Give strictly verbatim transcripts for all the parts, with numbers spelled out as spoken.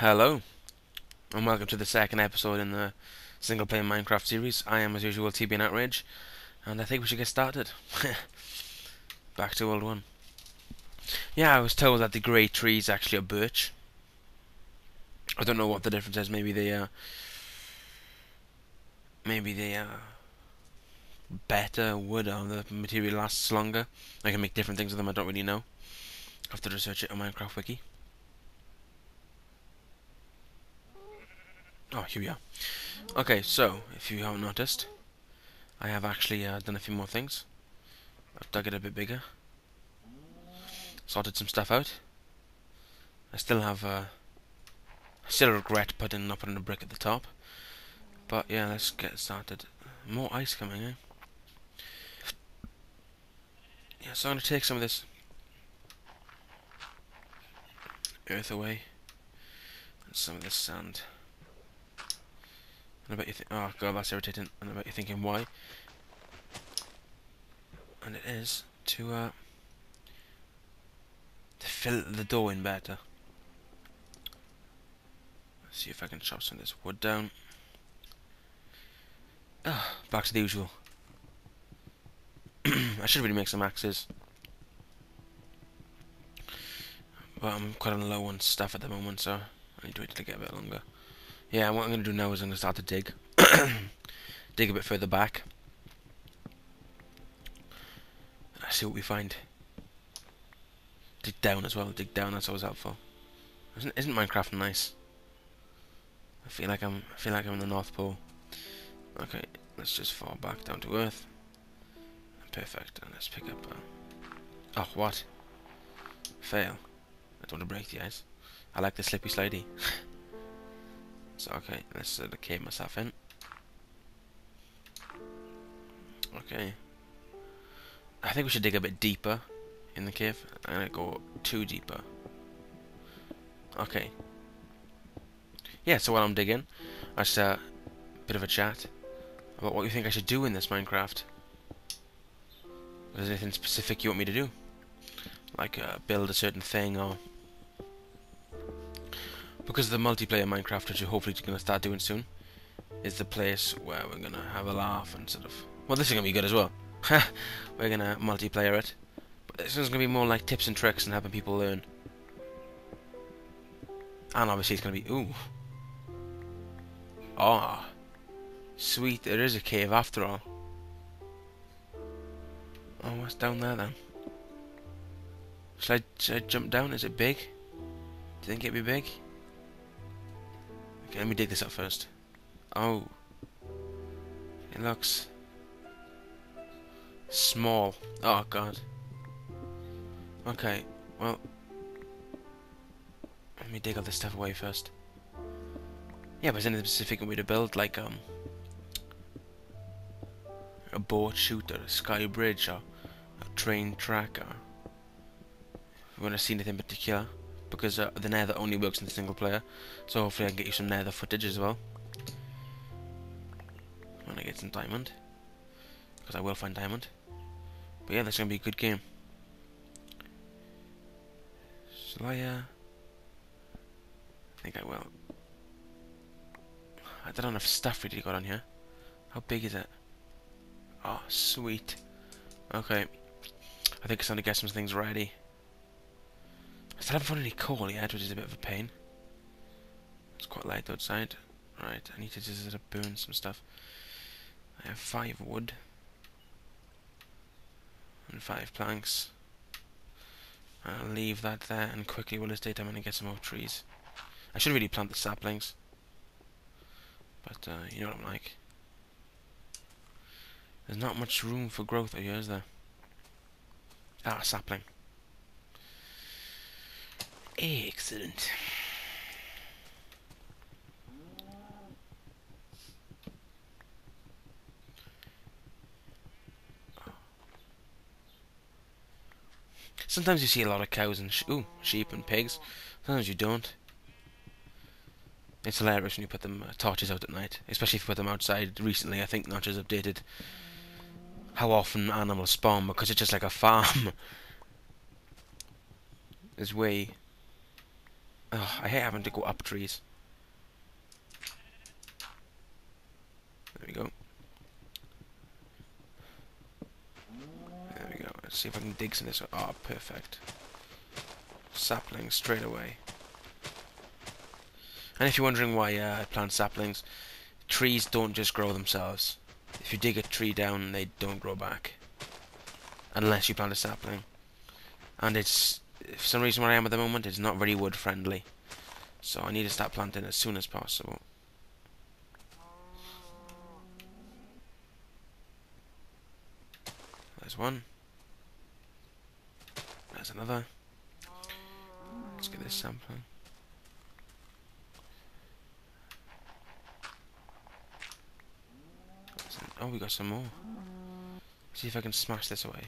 Hello, and welcome to the second episode in the single player Minecraft series. I am, as usual, T B N Outrage, and I think we should get started. Back to old one. Yeah, I was told that the grey tree is actually a birch. I don't know what the difference is. Maybe they are... Maybe they are... better wood, or the material lasts longer. I can make different things with them, I don't really know. I have to research it on Minecraft Wiki. Oh, here we are. Okay, so, if you haven't noticed, I have actually uh, done a few more things. I've dug it a bit bigger. Sorted some stuff out. I still have, uh, I still regret putting, not putting a brick at the top. But yeah, let's get started. More ice coming, eh? Yeah, so I'm going to take some of this earth away. And some of this sand. And I bet you think, oh god, that's irritating. And I bet you're thinking why. And it is to uh to fill the door in better. Let's see if I can chop some of this wood down. Ah, back to the usual. I should really make some axes, but I'm quite on low on stuff at the moment, so I need to wait till I get a bit longer. Yeah, what I'm going to do now is I'm going to start to dig. Dig a bit further back. Let's see what we find. Dig down as well. Dig down, that's always helpful. Isn't, isn't Minecraft nice? I feel like I'm I feel like I'm in the North Pole. Okay, let's just fall back down to Earth. Perfect, and let's pick up... Uh, oh, what? Fail. I don't want to break the ice. I like the slippy slidey. So, okay, let's sort of cave myself in. Okay. I think we should dig a bit deeper in the cave. I'm going to go two deeper. Okay. Yeah, so while I'm digging, I just had uh, a bit of a chat about what you think I should do in this Minecraft. If there's anything specific you want me to do. Like uh, build a certain thing, or... Because of the multiplayer Minecraft, which we're hopefully going to start doing soon, is the place where we're going to have a laugh and sort of... Well, this is going to be good as well. We're going to multiplayer it. But this one's going to be more like tips and tricks and helping people learn. And obviously it's going to be... Ooh. Ah. Oh, sweet, there is a cave after all. Oh, what's down there then? Should I, should I jump down? Is it big? Do you think it'd be big? Okay, let me dig this up first. Oh. It looks... small. Oh, god. Okay, well... let me dig all this stuff away first. Yeah, but is there anything specific way to build? Like, um... a boat chute, or a sky bridge, or a train track, or... if you want to see anything in particular. Because uh, the nether only works in the single player, so hopefully I can get you some nether footage as well when I get some diamond, because I will find diamond. But yeah, that's going to be a good game. Shall I uh... I think I will. I don't know if stuff really got on here. How big is it? Oh, sweet. Okay, I think it's time to get some things ready. I still haven't found any coal yet, which is a bit of a pain. It's quite light outside. Right, I need to just burn some stuff. I have five wood. And five planks. I'll leave that there, and quickly while it's daytime I'm going to get some more trees. I should really plant the saplings. But, uh, you know what I'm like. There's not much room for growth out here, is there? Ah, a sapling. Excellent. Sometimes you see a lot of cows and sh ooh, sheep and pigs. Sometimes you don't. It's hilarious when you put them uh, torches out at night, especially if you put them outside. Recently, I think Notch has updated how often animals spawn, because it's just like a farm. There's way Ugh, I hate having to go up trees. There we go. There we go. Let's see if I can dig some of this. Ah, oh, perfect. Saplings straight away. And if you're wondering why uh, I plant saplings, trees don't just grow themselves. If you dig a tree down, they don't grow back. Unless you plant a sapling. And it's, for some reason where I am at the moment, it's not very wood friendly. So I need to start planting as soon as possible. There's one. There's another. Let's get this sapling. Oh, we got some more. See if I can smash this away.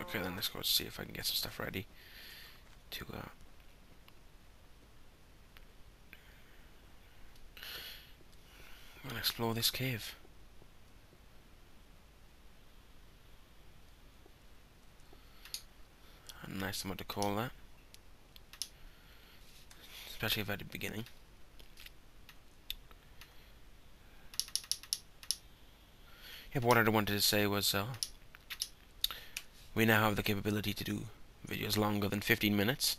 Okay, then let's go see if I can get some stuff ready to go. I'm gonna explore this cave. A nice one to call that, especially if at the beginning. Yeah, but what I wanted to say was, uh, we now have the capability to do videos longer than fifteen minutes,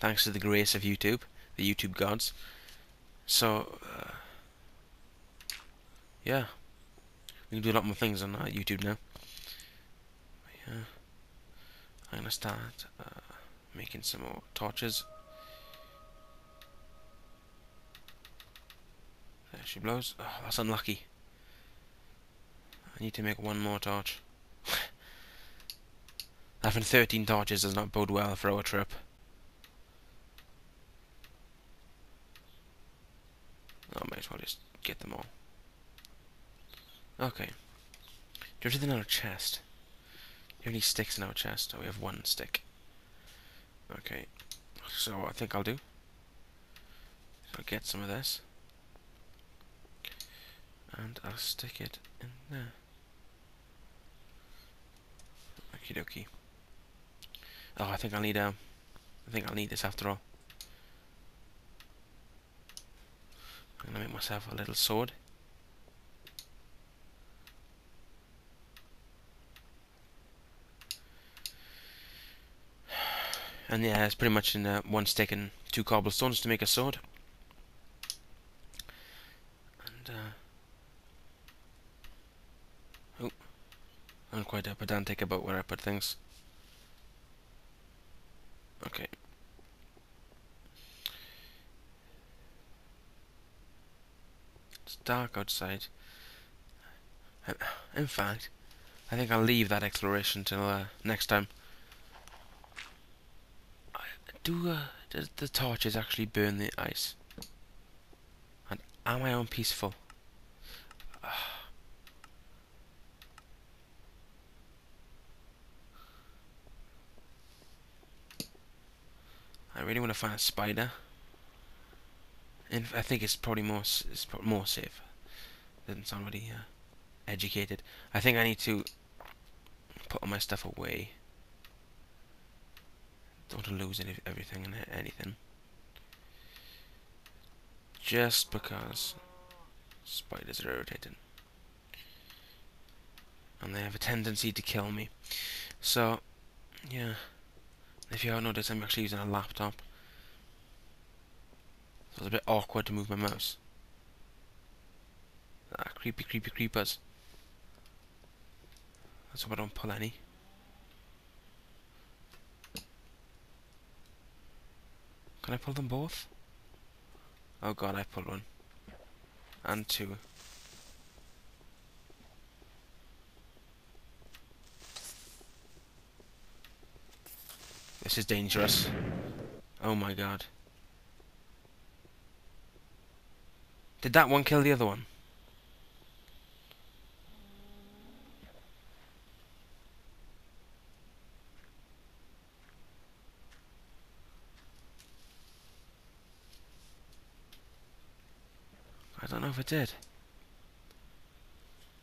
thanks to the grace of YouTube, the YouTube gods. So, uh, yeah, we can do a lot more things on uh, YouTube now. Yeah, I'm gonna start uh, making some more torches. There she blows. Oh, that's unlucky. I need to make one more torch. Having thirteen torches does not bode well for our trip. I might as well just get them all. Okay. Do you have anything in our chest? Do you have any sticks in our chest? Oh, we have one stick. Okay. So what I think I'll do, I'll get some of this. And I'll stick it in there. Okie dokie. Oh, I think I'll need um, I think I'll need this after all. I'm gonna make myself a little sword. And yeah, it's pretty much in uh, one stick and two cobblestones to make a sword. And uh. I'm quite a pedantic about where I put things. Okay. It's dark outside. In fact, I think I'll leave that exploration till uh, next time. Do uh, does the torches actually burn the ice? And am I unpeaceful? I really want to find a spider, and I think it's probably more it's more safe. Doesn't sound really uh, educated. I think I need to put all my stuff away. Don't want to lose any, everything and anything, just because spiders are irritating, and they have a tendency to kill me. So, yeah. If you haven't noticed, I'm actually using a laptop, so it's a bit awkward to move my mouse. Ah, creepy, creepy creepers. Let's hope I don't pull any. Can I pull them both? Oh god, I pulled one. And two. This is dangerous. Oh my god. Did that one kill the other one? I don't know if it did.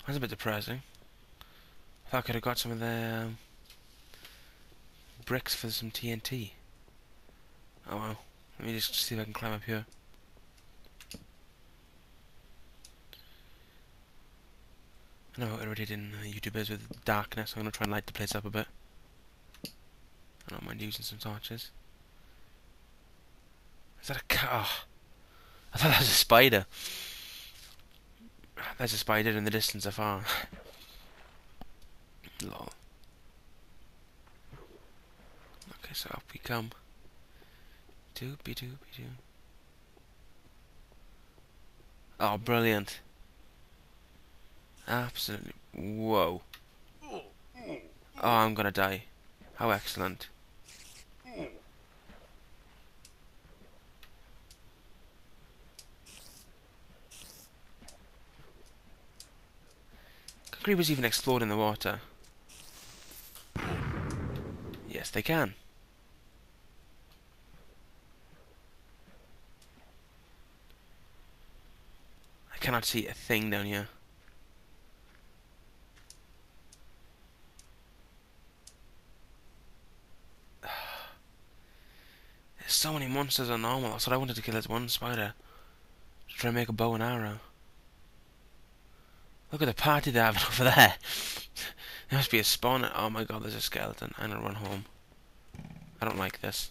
That's a bit depressing. I thought I could have got some of the... Um, bricks for some T N T. Oh well. Let me just see if I can climb up here. I know I already did in YouTubers with darkness, so I'm going to try and light the place up a bit. I don't mind using some torches. Is that a car? Oh, I thought that was a spider. There's a spider in the distance afar. Lol. Okay, so up we come. Doopy doopy doo. Oh, brilliant. Absolutely. Whoa. Oh, I'm gonna die. How excellent. Creepers even explored in the water. Yes, they can. I cannot see a thing down here. There's so many monsters are normal, so I wanted to kill this one spider to try and make a bow and arrow. Look at the party they're having over there. There must be a spawn. Oh my god, there's a skeleton. I'm gonna run home. I don't like this.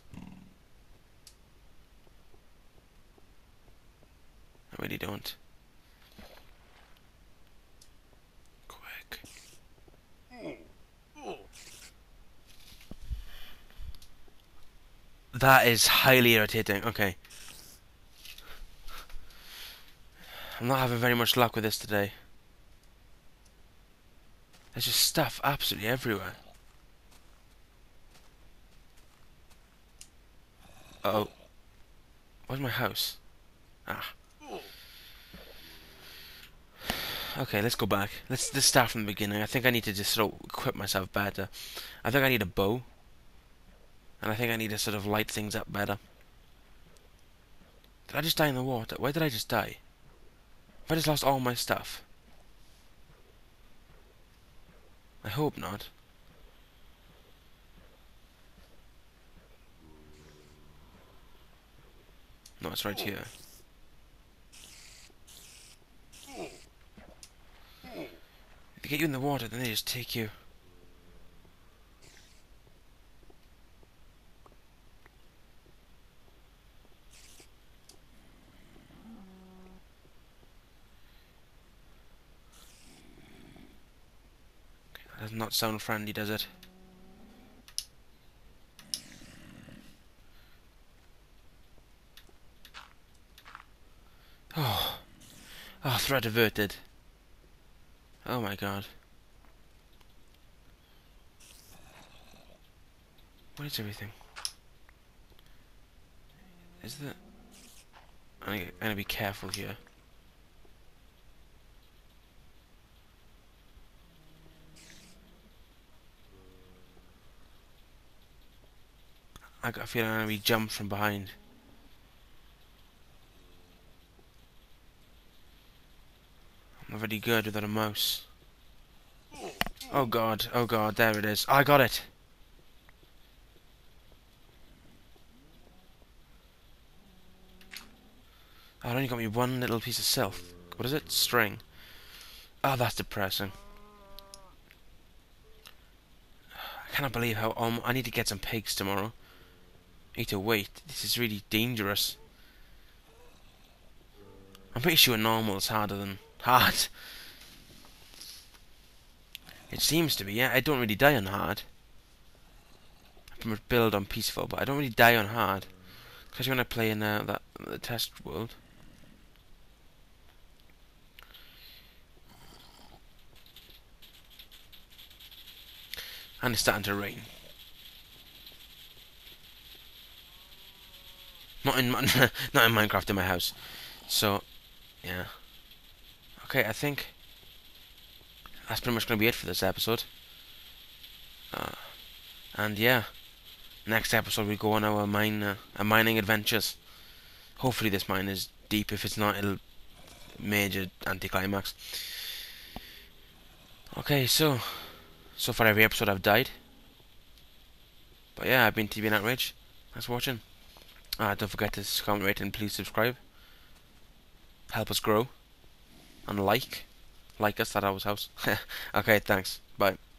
I really don't. Quick. That is highly irritating. Okay. I'm not having very much luck with this today. There's just stuff absolutely everywhere. Uh oh. Where's my house? Ah. Okay, let's go back. Let's, let's start from the beginning. I think I need to just sort of equip myself better. I think I need a bow. And I think I need to sort of light things up better. Did I just die in the water? Where did I just die? Have I just lost all my stuff? I hope not. No, it's right here. If they get you in the water, then they just take you. Does not sound friendly, does it? Oh, oh, threat averted. Oh my god. What is everything? Is that? I'm gonna be careful here. I got a feeling I'm going to be jumped from behind. I'm not really good without a mouse. Oh god, oh god, there it is. I got it! Oh, it only got me one little piece of silk. What is it? String. Oh, that's depressing. I cannot believe how... Um, I need to get some pigs tomorrow. Need to wait. This is really dangerous. I'm pretty sure normal is harder than hard. It seems to be. Yeah, I don't really die on hard. I can build on peaceful, but I don't really die on hard. Especially when I play in uh, that the test world. And it's starting to rain. Not in not in Minecraft in my house, so yeah. Okay, I think that's pretty much gonna be it for this episode. Uh, and yeah, next episode we go on our mine uh, our mining adventures. Hopefully this mine is deep. If it's not, it'll major anticlimax. Okay, so so far every episode I've died. But yeah, I've been T B N Outrage. Thanks for watching. Uh, don't forget to comment, rate, and please subscribe. Help us grow. And like. Like us, that always helps. Okay, thanks. Bye.